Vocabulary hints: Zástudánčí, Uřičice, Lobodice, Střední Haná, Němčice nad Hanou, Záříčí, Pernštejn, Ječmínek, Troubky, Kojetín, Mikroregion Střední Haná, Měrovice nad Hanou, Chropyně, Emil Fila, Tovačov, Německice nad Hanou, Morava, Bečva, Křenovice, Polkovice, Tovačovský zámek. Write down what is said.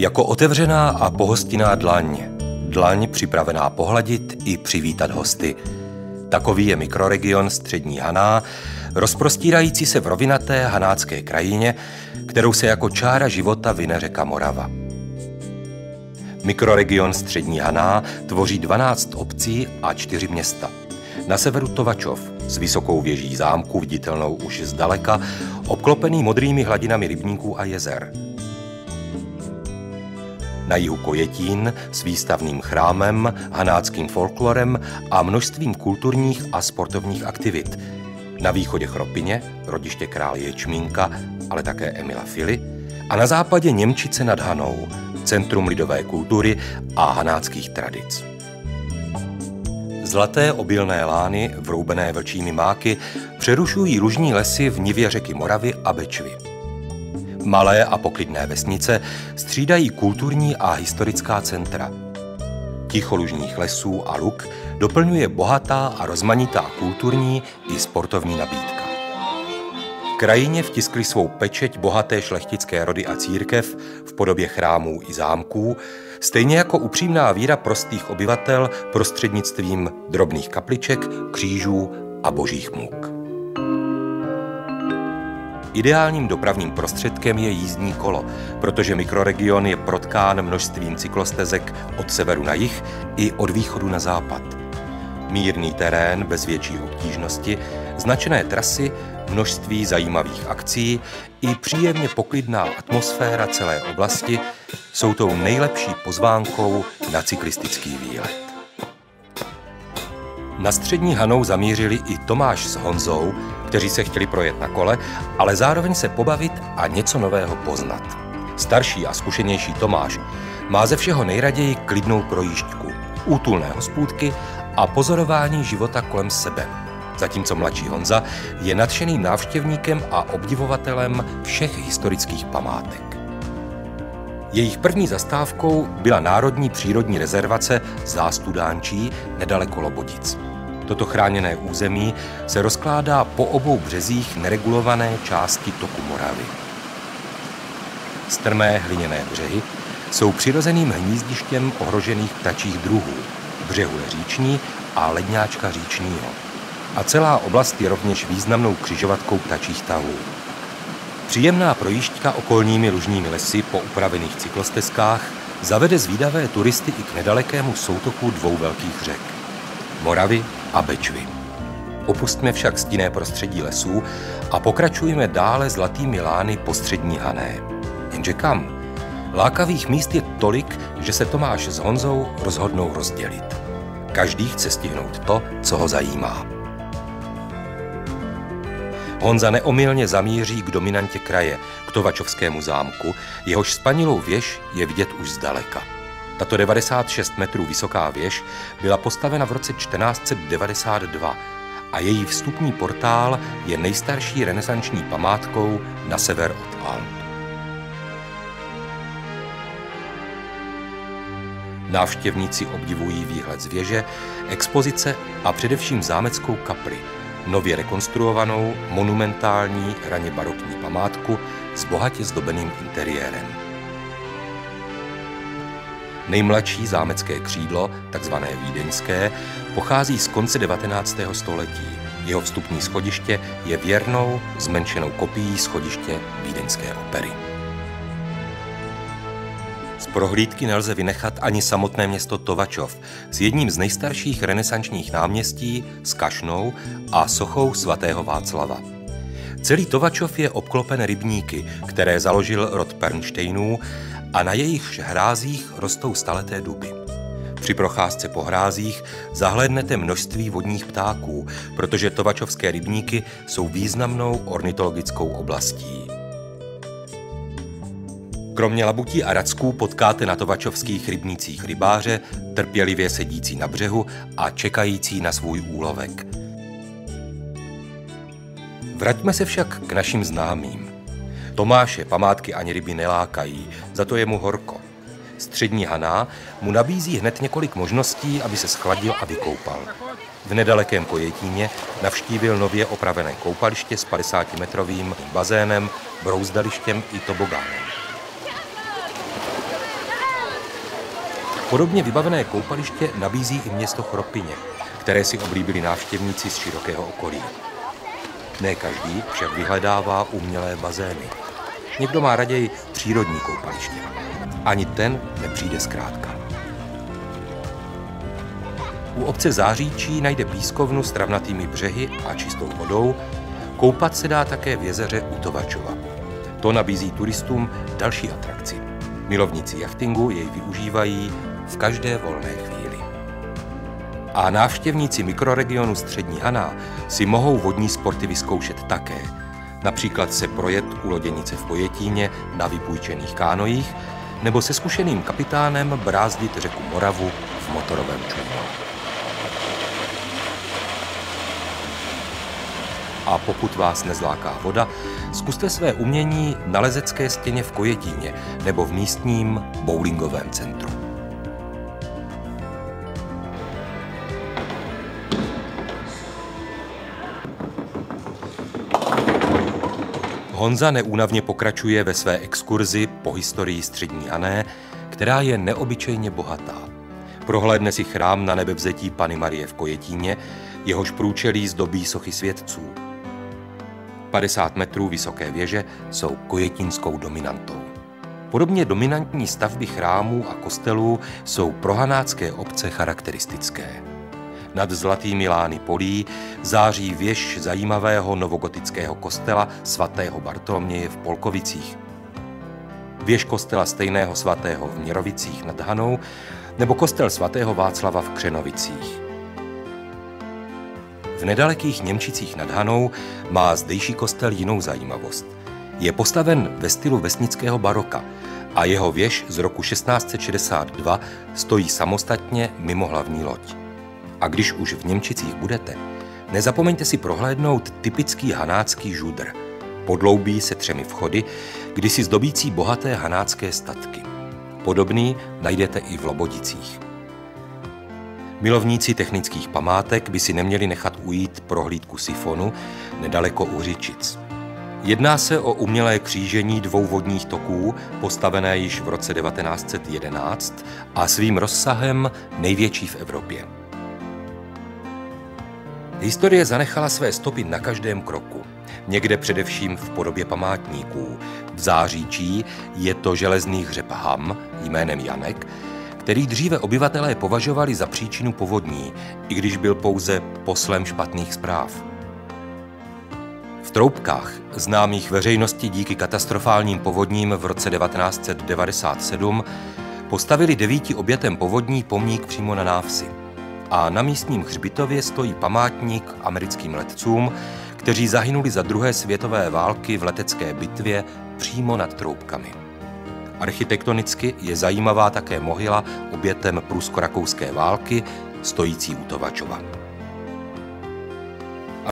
Jako otevřená a pohostinná dlaň. Dlaň připravená pohladit i přivítat hosty. Takový je mikroregion Střední Haná, rozprostírající se v rovinaté hanácké krajině, kterou se jako čára života vine řeka Morava. Mikroregion Střední Haná tvoří 12 obcí a 4 města. Na severu Tovačov s vysokou věží zámku, viditelnou už zdaleka, obklopený modrými hladinami rybníků a jezer. Na jihu Kojetín s výstavným chrámem, hanáckým folklorem a množstvím kulturních a sportovních aktivit. Na východě Chropyně, rodiště krále Ječmínka, ale také Emila Fily. A na západě Německice nad Hanou, centrum lidové kultury a hanáckých tradic. Zlaté obilné lány, vroubené vlčími máky, přerušují lužní lesy v nivě řeky Moravy a Bečvy. Malé a poklidné vesnice střídají kulturní a historická centra. Ticho lužních lesů a luk doplňuje bohatá a rozmanitá kulturní i sportovní nabídka. Krajině vtiskly svou pečeť bohaté šlechtické rody a církev v podobě chrámů i zámků, stejně jako upřímná víra prostých obyvatel prostřednictvím drobných kapliček, křížů a božích můk. Ideálním dopravním prostředkem je jízdní kolo, protože mikroregion je protkán množstvím cyklostezek od severu na jih i od východu na západ. Mírný terén bez větší obtížnosti, značené trasy, množství zajímavých akcí i příjemně poklidná atmosféra celé oblasti jsou tou nejlepší pozvánkou na cyklistický výlet. Na Střední Hanou zamířili i Tomáš s Honzou, kteří se chtěli projet na kole, ale zároveň se pobavit a něco nového poznat. Starší a zkušenější Tomáš má ze všeho nejraději klidnou projížďku, útulné hospůdky a pozorování života kolem sebe, zatímco mladší Honza je nadšeným návštěvníkem a obdivovatelem všech historických památek. Jejich první zastávkou byla národní přírodní rezervace Zástudánčí nedaleko Lobodic. Toto chráněné území se rozkládá po obou březích neregulované části toku Moravy. Strmé hliněné břehy jsou přirozeným hnízdištěm ohrožených ptačích druhů, břehule říční a ledňáčka říčního. A celá oblast je rovněž významnou křižovatkou ptačích tahů. Příjemná projížďka okolními lužními lesy po upravených cyklostezkách zavede zvídavé turisty i k nedalekému soutoku dvou velkých řek – Moravy a Bečvy. Opustme však stinné prostředí lesů a pokračujeme dále zlatými lány po Střední Hané. Jenže kam? Lákavých míst je tolik, že se Tomáš s Honzou rozhodnou rozdělit. Každý chce stihnout to, co ho zajímá. Honza neomylně zamíří k dominantě kraje, k Tovačovskému zámku, jehož spanilou věž je vidět už zdaleka. Tato 96 metrů vysoká věž byla postavena v roce 1492 a její vstupní portál je nejstarší renesanční památkou na sever od Alp. Návštěvníci obdivují výhled z věže, expozice a především zámeckou kapli, nově rekonstruovanou monumentální raně barokní památku s bohatě zdobeným interiérem. Nejmladší zámecké křídlo, takzvané vídeňské, pochází z konce 19. století. Jeho vstupní schodiště je věrnou, zmenšenou kopií schodiště vídeňské opery. Z prohlídky nelze vynechat ani samotné město Tovačov s jedním z nejstarších renesančních náměstí s kašnou a sochou svatého Václava. Celý Tovačov je obklopen rybníky, které založil rod Pernštejnů a na jejich hrázích rostou staleté duby. Při procházce po hrázích zahlédnete množství vodních ptáků, protože tovačovské rybníky jsou významnou ornitologickou oblastí. Kromě labutí a racků potkáte na tovačovských rybnících rybáře, trpělivě sedící na břehu a čekající na svůj úlovek. Vraťme se však k našim známým. Tomáše památky ani ryby nelákají, za to je mu horko. Střední Haná mu nabízí hned několik možností, aby se schladil a vykoupal. V nedalekém Kojetíně navštívil nově opravené koupaliště s 50-metrovým bazénem, brouzdalištěm i tobogánem. Podobně vybavené koupaliště nabízí i město Chropyně, které si oblíbili návštěvníci z širokého okolí. Ne každý však vyhledává umělé bazény. Někdo má raději přírodní koupaliště. Ani ten nepřijde zkrátka. U obce Záříčí najde pískovnu s travnatými břehy a čistou vodou. Koupat se dá také v jezeře u Tovačova. To nabízí turistům další atrakci. Milovníci jachtingu jej využívají v každé volné chvíli. A návštěvníci mikroregionu Střední Haná si mohou vodní sporty vyzkoušet také. Například se projet u loděnice v Kojetíně na vypůjčených kánojích nebo se zkušeným kapitánem brázdit řeku Moravu v motorovém člunu. A pokud vás nezláká voda, zkuste své umění na lezecké stěně v Kojetíně nebo v místním bowlingovém centru. Honza neúnavně pokračuje ve své exkurzi po historii Střední Hané, která je neobyčejně bohatá. Prohlédne si chrám na nebevzetí Panny Marie v Kojetíně, jehož průčelí zdobí sochy světců. 50 metrů vysoké věže jsou kojetínskou dominantou. Podobně dominantní stavby chrámů a kostelů jsou pro hanácké obce charakteristické. Nad zlatými lány polí září věž zajímavého novogotického kostela svatého Bartoloměje v Polkovicích, věž kostela stejného svatého v Měrovicích nad Hanou nebo kostel svatého Václava v Křenovicích. V nedalekých Němčicích nad Hanou má zdejší kostel jinou zajímavost. Je postaven ve stylu vesnického baroka a jeho věž z roku 1662 stojí samostatně mimo hlavní loď. A když už v Němčicích budete, nezapomeňte si prohlédnout typický hanácký žudr. Podloubí se 3 vchody, kdysi zdobící bohaté hanácké statky. Podobný najdete i v Lobodicích. Milovníci technických památek by si neměli nechat ujít prohlídku sifonu nedaleko Uřičic. Jedná se o umělé křížení 2 vodních toků, postavené již v roce 1911 a svým rozsahem největší v Evropě. Historie zanechala své stopy na každém kroku, někde především v podobě památníků. V Záříčí je to železný hřeb Ham jménem Janek, který dříve obyvatelé považovali za příčinu povodní, i když byl pouze poslem špatných zpráv. V Troubkách, známých veřejnosti díky katastrofálním povodním v roce 1997, postavili 9 obětem povodní pomník přímo na návsi. A na místním hřbitově stojí památník americkým letcům, kteří zahynuli za druhé světové války v letecké bitvě přímo nad Troubkami. Architektonicky je zajímavá také mohyla obětem prusko-rakouské války stojící u Tovačova.